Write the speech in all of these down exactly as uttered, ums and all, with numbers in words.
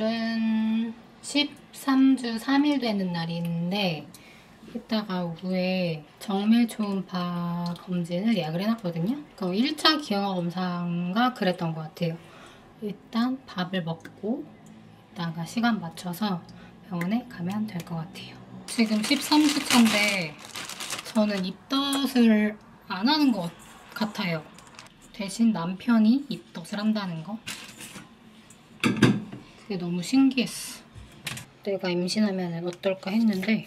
오늘은 십삼 주 삼 일 되는 날인데 이따가 오후에 정밀초음파 검진을 예약을 해놨거든요. 그 일 차 기형아 검사가 그랬던 것 같아요. 일단 밥을 먹고 이따가 시간 맞춰서 병원에 가면 될 것 같아요. 지금 십삼 주 차인데 저는 입덧을 안 하는 것 같아요. 대신 남편이 입덧을 한다는 거. 그게 너무 신기했어. 내가 임신하면 어떨까 했는데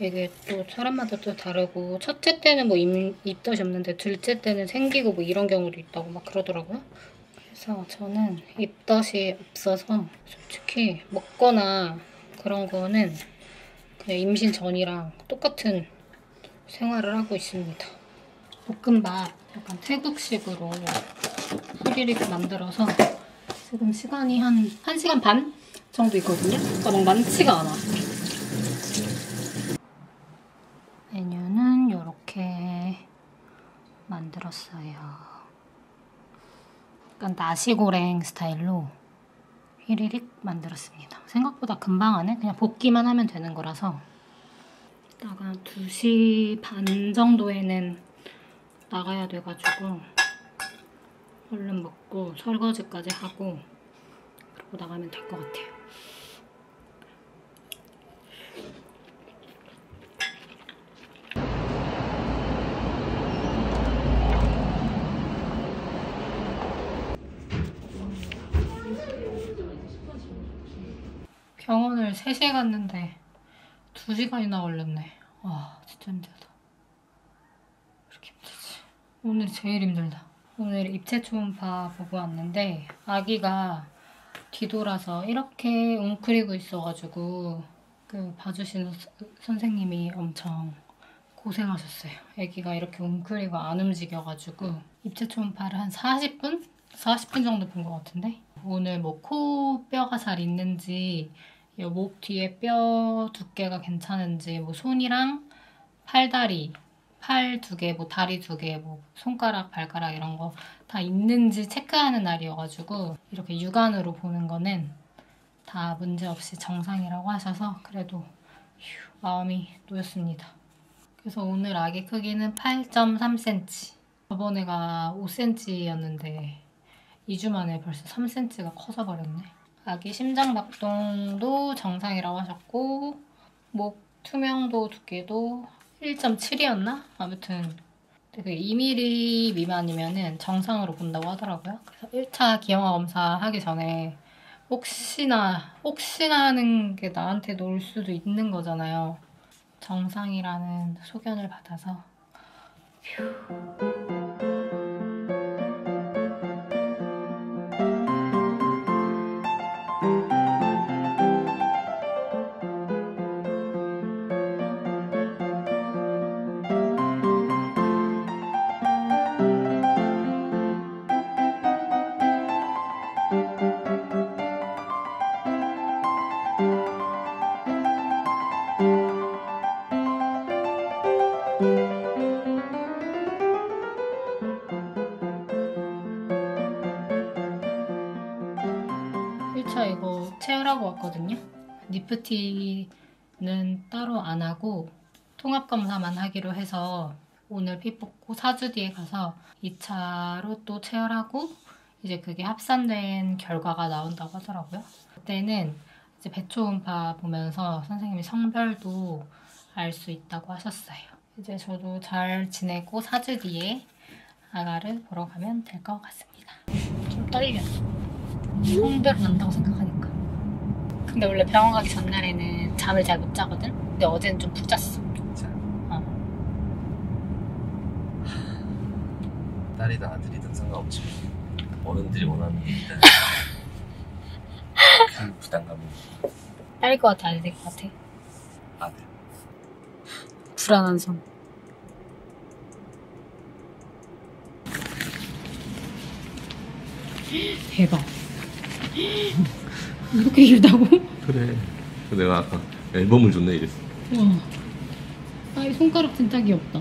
이게 또 사람마다 또 다르고 첫째 때는 뭐 임, 입덧이 없는데 둘째 때는 생기고 뭐 이런 경우도 있다고 막 그러더라고요. 그래서 저는 입덧이 없어서 솔직히 먹거나 그런 거는 그냥 임신 전이랑 똑같은 생활을 하고 있습니다. 볶음밥 약간 태국식으로 후리릭 만들어서 지금 시간이 한 한 시간 반 정도 있거든요. 그러니까 막 많지가 않아. 메뉴는 이렇게 만들었어요. 약간 나시고랭 스타일로 휘리릭 만들었습니다. 생각보다 금방 안 해. 그냥 볶기만 하면 되는 거라서. 이따가 두 시 반 정도에는 나가야 돼가지고 얼른 먹고 설거지까지 하고 그러고 나가면 될 것 같아요. 병원을 세 시에 갔는데 두 시간이나 걸렸네. 와, 진짜 힘들다. 이렇게 힘들지. 오늘 제일 힘들다. 오늘 입체초음파 보고 왔는데 아기가 뒤돌아서 이렇게 웅크리고 있어가지고 그 봐주시는 선생님이 엄청 고생하셨어요. 아기가 이렇게 웅크리고 안 움직여가지고 입체초음파를 한 사십 분? 사십 분 정도 본 것 같은데 오늘 뭐 코뼈가 잘 있는지 목 뒤에 뼈 두께가 괜찮은지 뭐 손이랑 팔다리 팔 두 개, 뭐 다리 두 개, 뭐 손가락, 발가락 이런 거 다 있는지 체크하는 날이어가지고 이렇게 육안으로 보는 거는 다 문제없이 정상이라고 하셔서 그래도 휴, 마음이 놓였습니다. 그래서 오늘 아기 크기는 팔 점 삼 센티미터. 저번에가 오 센티미터였는데 이 주 만에 벌써 삼 센티미터가 커져버렸네. 아기 심장박동도 정상이라고 하셨고 목 투명도 두께도 일 점 칠이었나? 아무튼 되게 이 밀리미터 미만이면은 정상으로 본다고 하더라고요. 그래서 일 차 기형아 검사 하기 전에 혹시나 혹시나 하는 게 나한테 올 수도 있는 거잖아요. 정상이라는 소견을 받아서 휴. 일 차 이거 체열하고 왔거든요. 니프티는 따로 안 하고 통합검사만 하기로 해서 오늘 피 뽑고 사 주 뒤에 가서 이 차로 또 체열하고 이제 그게 합산된 결과가 나온다고 하더라고요. 그때는 이제 배초음파 보면서 선생님이 성별도 알 수 있다고 하셨어요. 이제 저도 잘 지내고 사 주 뒤에 아가를 보러 가면 될 것 같습니다. 좀 떨려. 성별은 안다고 생각하니까. 근데 원래 병원 가기 전날에는 잠을 잘 못 자거든? 근데 어제는 좀 푹 잤어. 진짜? 어. 딸이든 아들이든 상관없지. 어른들이 원하는 게 일단 그 부담감이. 딸일 것 같아? 아들일 것 같아? 아들. 불안한 손. 대박. 이렇게 길다고? 그래. 내가 아까 앨범을 줬네 이랬어. 와. 아이 손가락 진짜 귀엽다.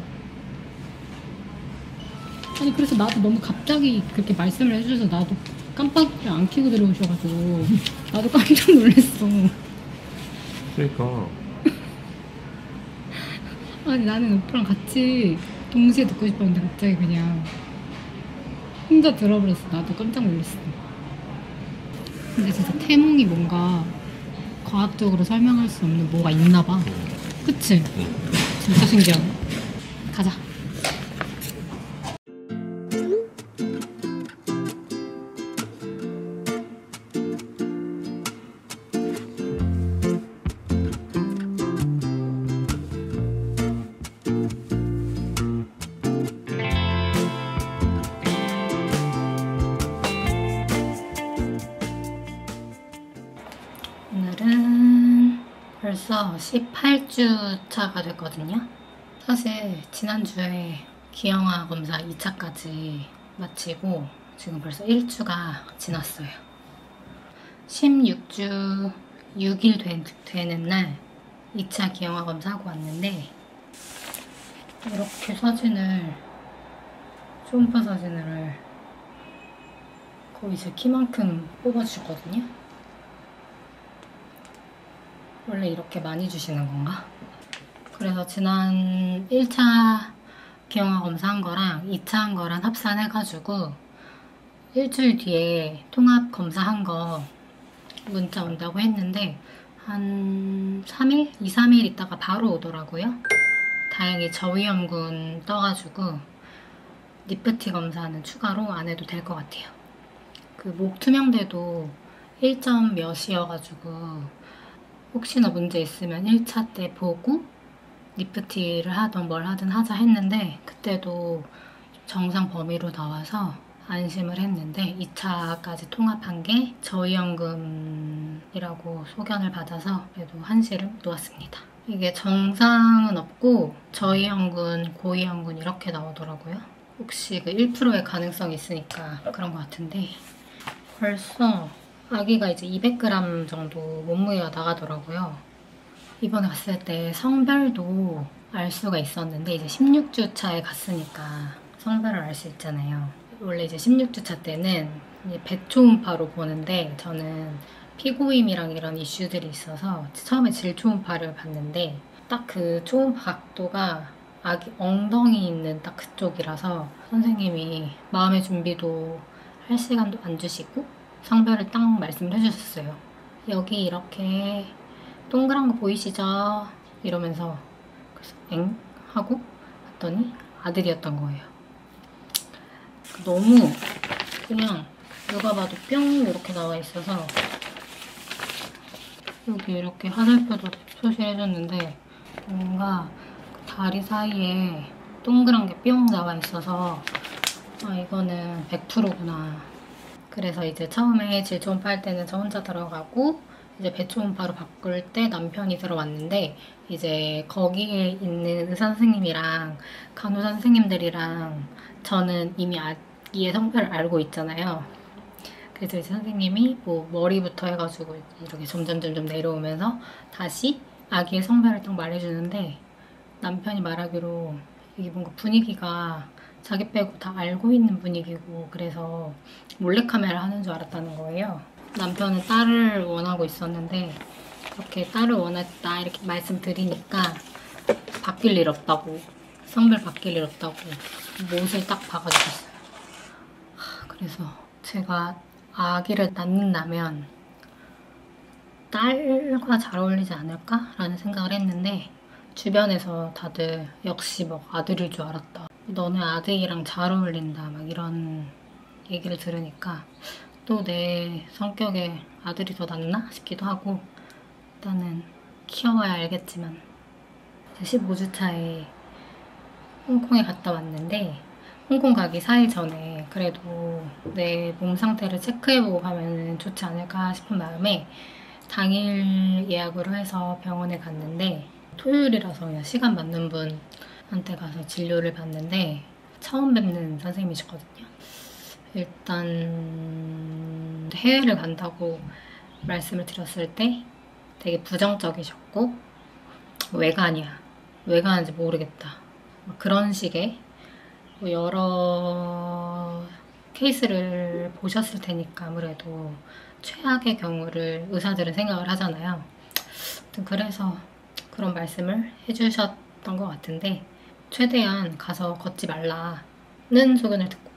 아니 그래서 나도 너무 갑자기 그렇게 말씀을 해주셔서 나도 깜빡이를 안 켜고 들어오셔가지고 나도 깜짝 놀랐어. 그러니까 아니 나는 오빠랑 같이 동시에 듣고 싶었는데 갑자기 그냥 혼자 들어버렸어. 나도 깜짝 놀랐어. 근데 진짜 태몽이 뭔가 과학적으로 설명할 수 없는 뭐가 있나 봐. 그치? 진짜 신기하다. 가자. 벌써 십팔 주 차가 됐거든요. 사실 지난주에 기형아 검사 이 차까지 마치고 지금 벌써 일 주가 지났어요. 십육 주 육 일 된, 되는 날 이 차 기형아 검사하고 왔는데 이렇게 사진을, 초음파 사진을 거의 제 키만큼 뽑아주셨거든요. 원래 이렇게 많이 주시는 건가? 그래서 지난 일 차 기형아 검사한 거랑 이 차 한 거랑 합산해가지고 일주일 뒤에 통합 검사한 거 문자 온다고 했는데 한 삼 일? 이, 삼 일 있다가 바로 오더라고요. 다행히 저위험군 떠가지고 니프티 검사는 추가로 안 해도 될 것 같아요. 그 목 투명대도 일 점 몇이어가지고 혹시나 문제 있으면 일 차 때 보고 니프티를 하든 뭘 하든 하자 했는데 그때도 정상 범위로 나와서 안심을 했는데 이 차까지 통합한 게 저위험금이라고 소견을 받아서 그래도 한시를 못 놓았습니다. 이게 정상은 없고 저위험군, 고위험군 이렇게 나오더라고요. 혹시 그 일 퍼센트의 가능성이 있으니까 그런 것 같은데 벌써 아기가 이제 이백 그램 정도 몸무게가 나가더라고요. 이번에 갔을 때 성별도 알 수가 있었는데 이제 십육 주 차에 갔으니까 성별을 알 수 있잖아요. 원래 이제 십육 주 차 때는 배 초음파로 보는데 저는 피고임이랑 이런 이슈들이 있어서 처음에 질 초음파를 봤는데 딱 그 초음파 각도가 아기 엉덩이 있는 딱 그쪽이라서 선생님이 마음의 준비도 할 시간도 안 주시고 성별을 딱 말씀을 해주셨어요. 여기 이렇게 동그란 거 보이시죠? 이러면서 그래서 엥? 하고 봤더니 아들이었던 거예요. 너무 그냥 누가 봐도 뿅 이렇게 나와 있어서 여기 이렇게 화살표도 표시해줬는데 뭔가 다리 사이에 동그란 게 뿅 나와 있어서 아 이거는 백 퍼센트구나. 그래서 이제 처음에 질 초음파 할 때는 저 혼자 들어가고 이제 배 초음파로 바꿀 때 남편이 들어왔는데 이제 거기에 있는 의사 선생님이랑 간호사 선생님들이랑 저는 이미 아기의 성별을 알고 있잖아요. 그래서 이제 선생님이 뭐 머리부터 해가지고 이렇게 점점 점점 내려오면서 다시 아기의 성별을 딱 말해주는데 남편이 말하기로 이게 뭔가 분위기가 자기 빼고 다 알고 있는 분위기고 그래서 몰래카메라 하는 줄 알았다는 거예요. 남편은 딸을 원하고 있었는데 이렇게 딸을 원했다 이렇게 말씀드리니까 바뀔 일 없다고, 성별 바뀔 일 없다고 못을 딱 박아주셨어요. 그래서 제가 아기를 낳는다면 딸과 잘 어울리지 않을까? 라는 생각을 했는데 주변에서 다들 역시 뭐 아들일 줄 알았다, 너는 아들이랑 잘 어울린다 막 이런 얘기를 들으니까 또 내 성격에 아들이 더 낫나 싶기도 하고 일단은 키워봐야 알겠지만 십오 주 차에 홍콩에 갔다 왔는데 홍콩 가기 사 일 전에 그래도 내 몸 상태를 체크해보고 가면 좋지 않을까 싶은 마음에 당일 예약으로 해서 병원에 갔는데 토요일이라서 그냥 시간 맞는 분 한테 가서 진료를 받는데 처음 뵙는 선생님이셨거든요. 일단 해외를 간다고 말씀을 드렸을 때 되게 부정적이셨고 왜 가냐, 왜 가는지 모르겠다 그런 식의 여러 케이스를 보셨을 테니까 아무래도 최악의 경우를 의사들은 생각을 하잖아요. 그래서 그런 말씀을 해주셨던 것 같은데 최대한 가서 걷지 말라는 소견을 듣고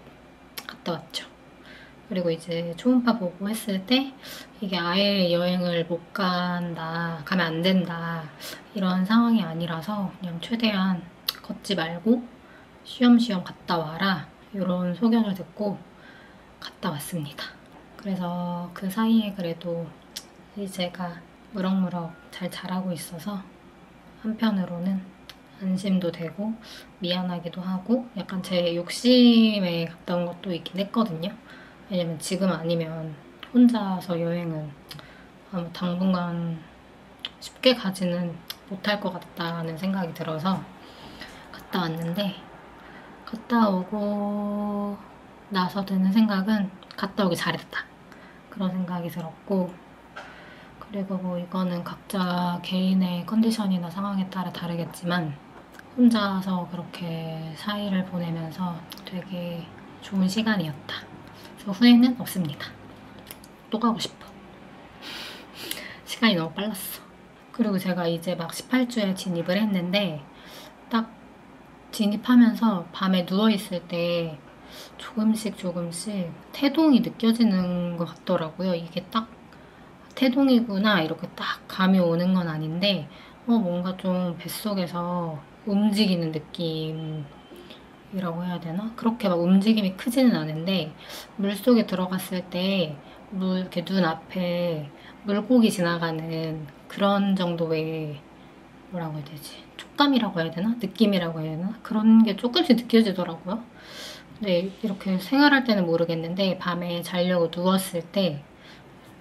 갔다 왔죠. 그리고 이제 초음파 보고 했을 때 이게 아예 여행을 못 간다, 가면 안 된다 이런 상황이 아니라서 그냥 최대한 걷지 말고 쉬엄쉬엄 갔다 와라 이런 소견을 듣고 갔다 왔습니다. 그래서 그 사이에 그래도 제가 무럭무럭 잘 자라고 있어서 한편으로는 안심도 되고 미안하기도 하고 약간 제 욕심에 가까운 것도 있긴 했거든요. 왜냐면 지금 아니면 혼자서 여행은 당분간 쉽게 가지는 못할 것 같다는 생각이 들어서 갔다 왔는데 갔다 오고 나서 드는 생각은 갔다 오기 잘했다 그런 생각이 들었고 그리고 뭐 이거는 각자 개인의 컨디션이나 상황에 따라 다르겠지만 혼자서 그렇게 사이를 보내면서 되게 좋은 시간이었다. 그래서 후회는 없습니다. 또 가고 싶어. 시간이 너무 빨랐어. 그리고 제가 이제 막 십팔 주에 진입을 했는데 딱 진입하면서 밤에 누워있을 때 조금씩 조금씩 태동이 느껴지는 것 같더라고요. 이게 딱 태동이구나 이렇게 딱 감이 오는 건 아닌데 어 뭔가 좀 뱃속에서 움직이는 느낌이라고 해야 되나? 그렇게 막 움직임이 크지는 않은데 물속에 들어갔을 때 물 이렇게 눈앞에 물고기 지나가는 그런 정도의 뭐라고 해야 되지? 촉감이라고 해야 되나? 느낌이라고 해야 되나? 그런 게 조금씩 느껴지더라고요. 근데 이렇게 생활할 때는 모르겠는데 밤에 자려고 누웠을 때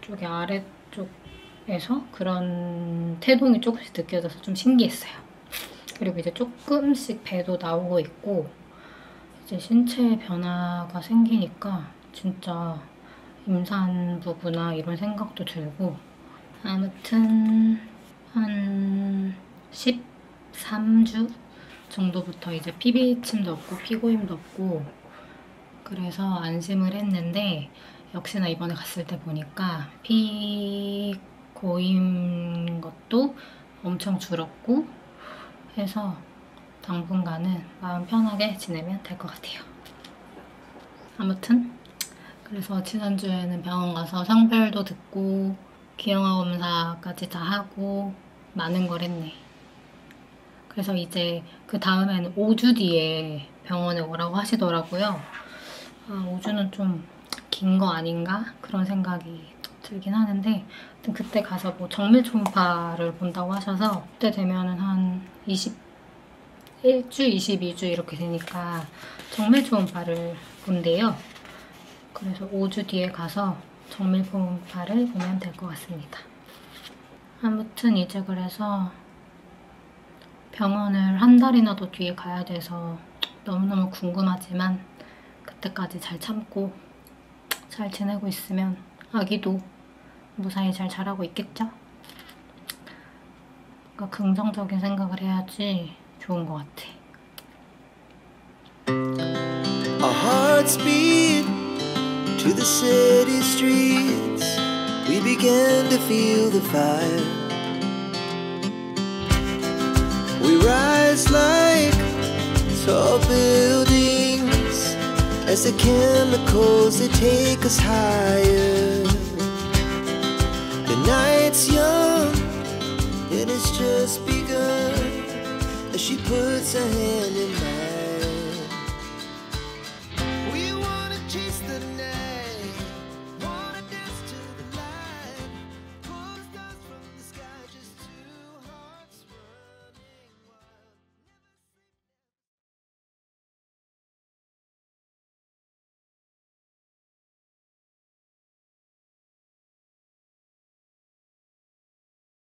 쪽에 아래쪽에서 그런 태동이 조금씩 느껴져서 좀 신기했어요. 그리고 이제 조금씩 배도 나오고 있고 이제 신체 변화가 생기니까 진짜 임산부구나 이런 생각도 들고 아무튼 한 십삼 주 정도부터 이제 피비침도 없고 피고임도 없고 그래서 안심을 했는데 역시나 이번에 갔을 때 보니까 피 고임 것도 엄청 줄었고 해서 당분간은 마음 편하게 지내면 될 것 같아요. 아무튼 그래서 지난주에는 병원 가서 성별도 듣고 기형아 검사까지 다 하고 많은 걸 했네. 그래서 이제 그 다음에는 오 주 뒤에 병원에 오라고 하시더라고요. 아, 오 주는 좀 긴 거 아닌가? 그런 생각이 들긴 하는데 그때 가서 뭐 정밀 초음파를 본다고 하셔서 그때 되면은 한 이십일 주, 이십이 주 이렇게 되니까 정밀 초음파를 본대요. 그래서 오 주 뒤에 가서 정밀 초음파를 보면 될 것 같습니다. 아무튼 이제 그래서 병원을 한 달이나 더 뒤에 가야 돼서 너무너무 궁금하지만 그때까지 잘 참고 잘 지내고 있으면 아기도 무사히 잘 자라고 있겠죠? 그러니까 긍정적인 생각을 해야지 좋은 것 같아. Our hearts beat to the city streets. We began to feel the fire. We rise like tall buildings as the chemicals they take us higher. The night's young and it's just begun as she puts her hand in mine.